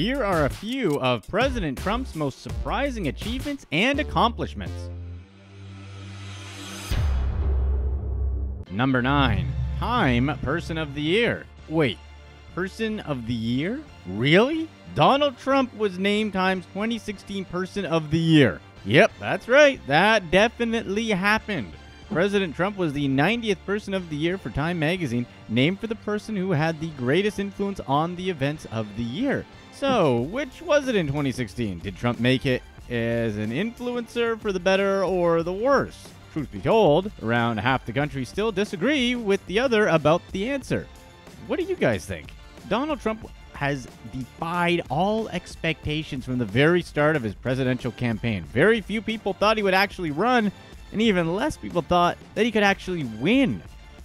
Here are a few of President Trump's most surprising achievements and accomplishments. Number 9. Time Person of the Year. Wait, Person of the Year? Really? Donald Trump was named Time's 2016 Person of the Year. Yep, that's right. That definitely happened. President Trump was the 90th Person of the Year for Time Magazine, named for the person who had the greatest influence on the events of the year. So, which was it in 2016? Did Trump make it as an influencer for the better or the worse? Truth be told, around half the country still disagree with the other about the answer. What do you guys think? Donald Trump has defied all expectations from the very start of his presidential campaign. Very few people thought he would actually run, and even less people thought that he could actually win.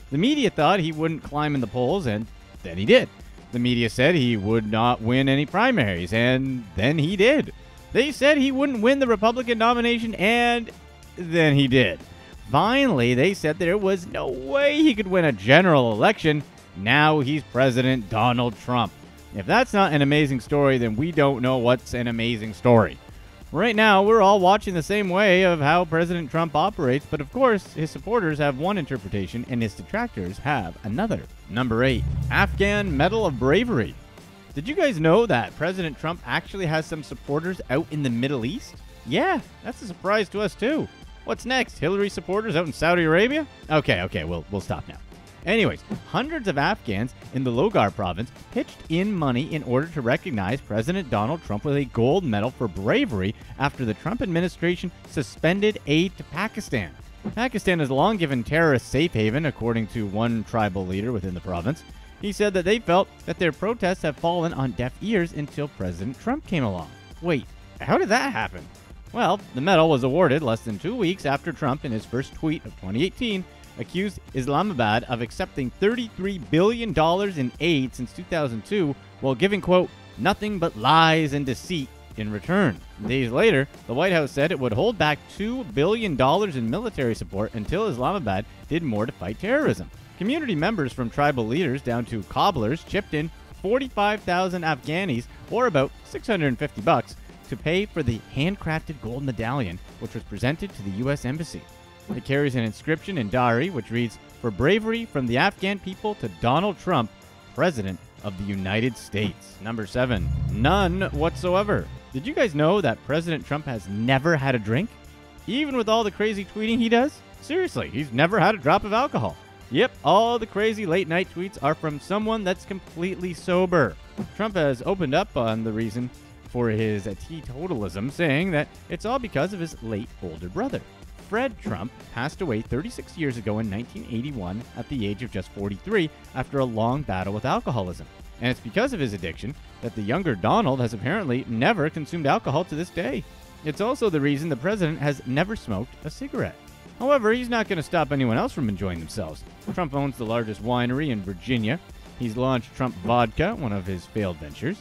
The media thought he wouldn't climb in the polls, and then he did. The media said he would not win any primaries, and then he did. They said he wouldn't win the Republican nomination, and then he did. Finally, they said there was no way he could win a general election. Now he's President Donald Trump. If that's not an amazing story, then we don't know what's an amazing story. Right now, we're all watching the same way of how President Trump operates, but of course, his supporters have one interpretation and his detractors have another. Number 8. Afghan Medal of Bravery. Did you guys know that President Trump actually has some supporters out in the Middle East? Yeah, that's a surprise to us too. What's next? Hillary supporters out in Saudi Arabia? Okay, we'll stop now. Anyways, hundreds of Afghans in the Logar province pitched in money in order to recognize President Donald Trump with a gold medal for bravery after the Trump administration suspended aid to Pakistan. Pakistan has long given terrorists safe haven, according to one tribal leader within the province. He said that they felt that their protests have fallen on deaf ears until President Trump came along. Wait, how did that happen? Well, the medal was awarded less than 2 weeks after Trump, in his first tweet of 2018, accused Islamabad of accepting $33 billion in aid since 2002 while giving, quote, nothing but lies and deceit in return. Days later, the White House said it would hold back $2 billion in military support until Islamabad did more to fight terrorism. Community members, from tribal leaders down to cobblers, chipped in 45,000 Afghanis, or about $650, to pay for the handcrafted gold medallion, which was presented to the U.S. Embassy. It carries an inscription in Dari which reads, "For bravery from the Afghan people to Donald Trump, President of the United States." Number 7. None whatsoever. Did you guys know that President Trump has never had a drink? Even with all the crazy tweeting he does? Seriously, he's never had a drop of alcohol. Yep, all the crazy late night tweets are from someone that's completely sober. Trump has opened up on the reason for his teetotalism, saying that it's all because of his late older brother. Fred Trump passed away 36 years ago in 1981 at the age of just 43 after a long battle with alcoholism. And it's because of his addiction that the younger Donald has apparently never consumed alcohol to this day. It's also the reason the president has never smoked a cigarette. However, he's not going to stop anyone else from enjoying themselves. Trump owns the largest winery in Virginia. He's launched Trump Vodka, one of his failed ventures.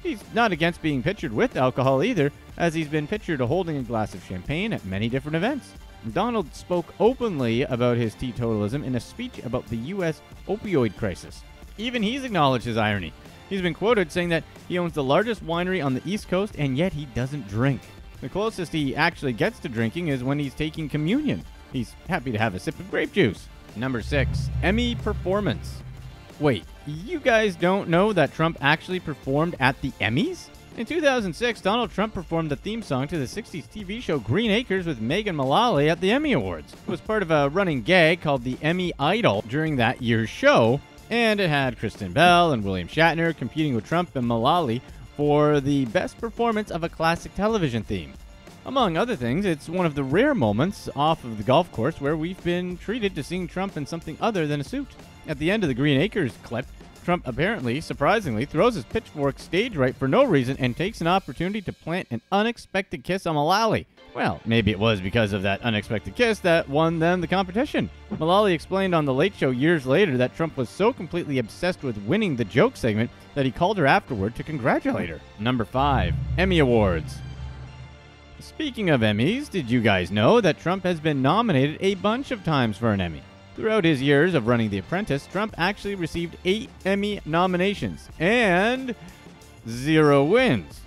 He's not against being pictured with alcohol either, as he's been pictured holding a glass of champagne at many different events. Donald spoke openly about his teetotalism in a speech about the U.S. opioid crisis. Even he's acknowledged his irony. He's been quoted saying that he owns the largest winery on the East Coast, and yet he doesn't drink. The closest he actually gets to drinking is when he's taking communion. He's happy to have a sip of grape juice. Number 6. Emmy Performance. Wait, you guys don't know that Trump actually performed at the Emmys? In 2006, Donald Trump performed the theme song to the 60s TV show Green Acres with Megan Mullally at the Emmy Awards. It was part of a running gag called the Emmy Idol during that year's show, and it had Kristen Bell and William Shatner competing with Trump and Mullally for the best performance of a classic television theme. Among other things, it's one of the rare moments off of the golf course where we've been treated to seeing Trump in something other than a suit. At the end of the Green Acres clip, Trump apparently, surprisingly, throws his pitchfork stage right for no reason and takes an opportunity to plant an unexpected kiss on Mullally. Well, maybe it was because of that unexpected kiss that won them the competition. Mullally explained on The Late Show years later that Trump was so completely obsessed with winning the joke segment that he called her afterward to congratulate her. Number 5. Emmy Awards. Speaking of Emmys, did you guys know that Trump has been nominated a bunch of times for an Emmy? Throughout his years of running The Apprentice, Trump actually received 8 Emmy nominations and 0 wins.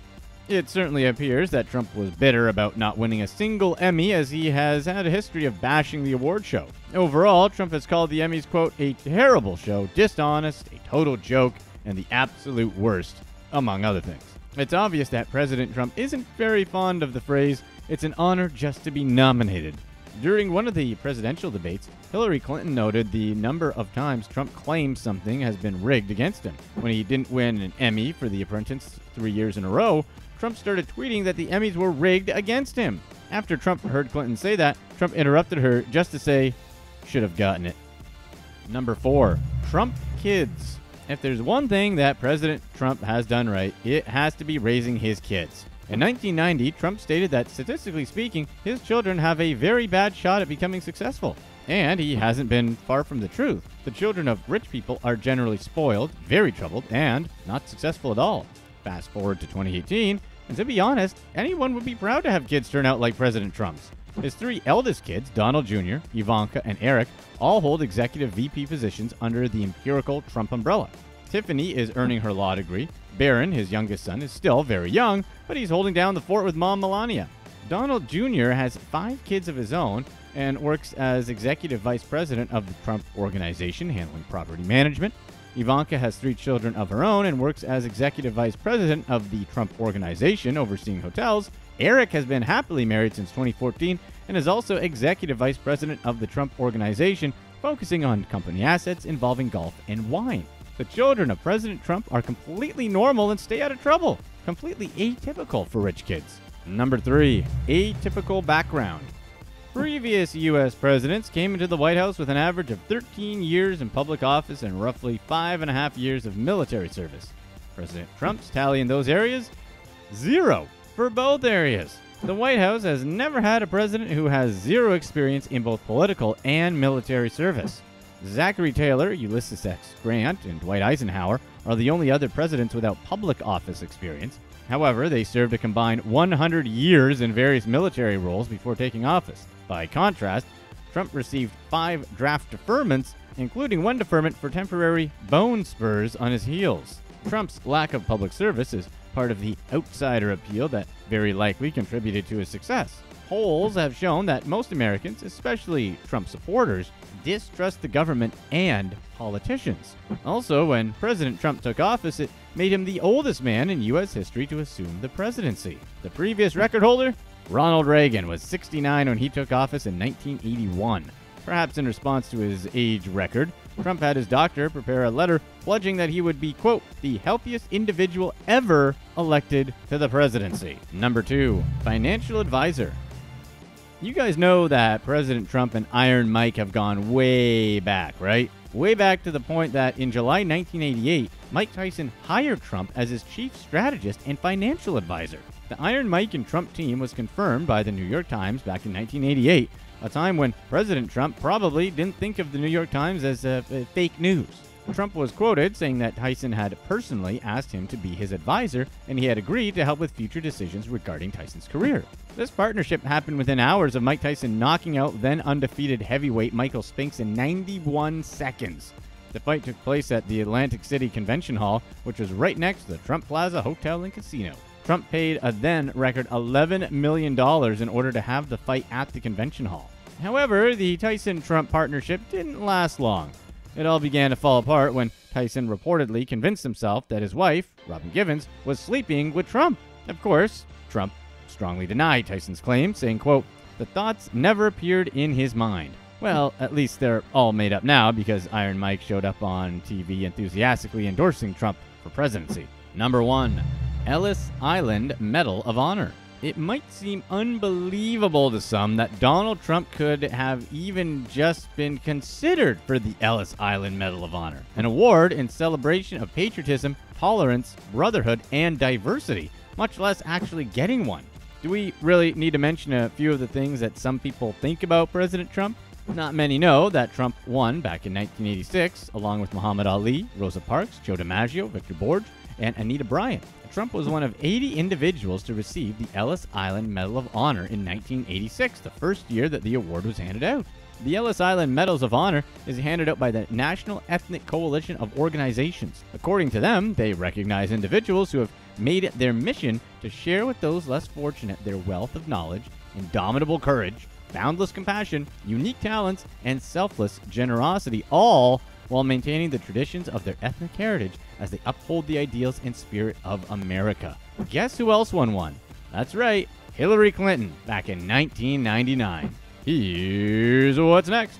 It certainly appears that Trump was bitter about not winning a single Emmy, as he has had a history of bashing the award show. Overall, Trump has called the Emmys, quote, a terrible show, dishonest, a total joke, and the absolute worst, among other things. It's obvious that President Trump isn't very fond of the phrase, it's an honor just to be nominated. During one of the presidential debates, Hillary Clinton noted the number of times Trump claims something has been rigged against him. When he didn't win an Emmy for The Apprentice 3 years in a row, Trump started tweeting that the Emmys were rigged against him. After Trump heard Clinton say that, Trump interrupted her just to say, should have gotten it. Number 4, Trump kids. If there's one thing that President Trump has done right, it has to be raising his kids. In 1990, Trump stated that, statistically speaking, his children have a very bad shot at becoming successful. And he hasn't been far from the truth. The children of rich people are generally spoiled, very troubled, and not successful at all. Fast forward to 2018, and to be honest, anyone would be proud to have kids turn out like President Trump's. His 3 eldest kids, Donald Jr., Ivanka, and Eric, all hold executive VP positions under the empirical Trump umbrella. Tiffany is earning her law degree. Barron, his youngest son, is still very young, but he's holding down the fort with Mom Melania. Donald Jr. has 5 kids of his own and works as executive vice president of the Trump Organization, handling property management. Ivanka has 3 children of her own and works as executive vice president of the Trump Organization, overseeing hotels. Eric has been happily married since 2014 and is also executive vice president of the Trump Organization, focusing on company assets involving golf and wine. The children of President Trump are completely normal and stay out of trouble. Completely atypical for rich kids. Number 3, atypical background. Previous U.S. presidents came into the White House with an average of 13 years in public office and roughly 5.5 years of military service. President Trump's tally in those areas? 0 for both areas. The White House has never had a president who has 0 experience in both political and military service. Zachary Taylor, Ulysses S. Grant, and Dwight Eisenhower are the only other presidents without public office experience. However, they served a combined 100 years in various military roles before taking office. By contrast, Trump received 5 draft deferments, including 1 deferment for temporary bone spurs on his heels. Trump's lack of public service is part of the outsider appeal that very likely contributed to his success. Polls have shown that most Americans, especially Trump supporters, distrust the government and politicians. Also, when President Trump took office, it made him the oldest man in U.S. history to assume the presidency. The previous record holder? Ronald Reagan was 69 when he took office in 1981. Perhaps in response to his age record, Trump had his doctor prepare a letter pledging that he would be, quote, the healthiest individual ever elected to the presidency. Number 2, financial advisor. You guys know that President Trump and Iron Mike have gone way back, right? Way back to the point that in July 1988, Mike Tyson hired Trump as his chief strategist and financial advisor. The Iron Mike and Trump team was confirmed by the New York Times back in 1988, a time when President Trump probably didn't think of the New York Times as fake news. Trump was quoted saying that Tyson had personally asked him to be his advisor, and he had agreed to help with future decisions regarding Tyson's career. This partnership happened within hours of Mike Tyson knocking out then-undefeated heavyweight Michael Spinks in 91 seconds. The fight took place at the Atlantic City Convention Hall, which was right next to the Trump Plaza Hotel and Casino. Trump paid a then-record $11 million in order to have the fight at the convention hall. However, the Tyson-Trump partnership didn't last long. It all began to fall apart when Tyson reportedly convinced himself that his wife, Robin Givens, was sleeping with Trump. Of course, Trump strongly denied Tyson's claim, saying, quote, the thoughts never appeared in his mind. Well, at least they're all made up now because Iron Mike showed up on TV enthusiastically endorsing Trump for presidency. Number 1, Ellis Island Medal of Honor. It might seem unbelievable to some that Donald Trump could have even just been considered for the Ellis Island Medal of Honor, an award in celebration of patriotism, tolerance, brotherhood, and diversity, much less actually getting one. Do we really need to mention a few of the things that some people think about President Trump? Not many know that Trump won back in 1986, along with Muhammad Ali, Rosa Parks, Joe DiMaggio, Victor Borge, and Anita Bryant. Trump was one of 80 individuals to receive the Ellis Island Medal of Honor in 1986, the first year that the award was handed out. The Ellis Island Medals of Honor is handed out by the National Ethnic Coalition of Organizations. According to them, they recognize individuals who have made it their mission to share with those less fortunate their wealth of knowledge, indomitable courage, boundless compassion, unique talents, and selfless generosity, all while maintaining the traditions of their ethnic heritage as they uphold the ideals and spirit of America. Guess who else won one? That's right, Hillary Clinton, back in 1999. Here's what's next.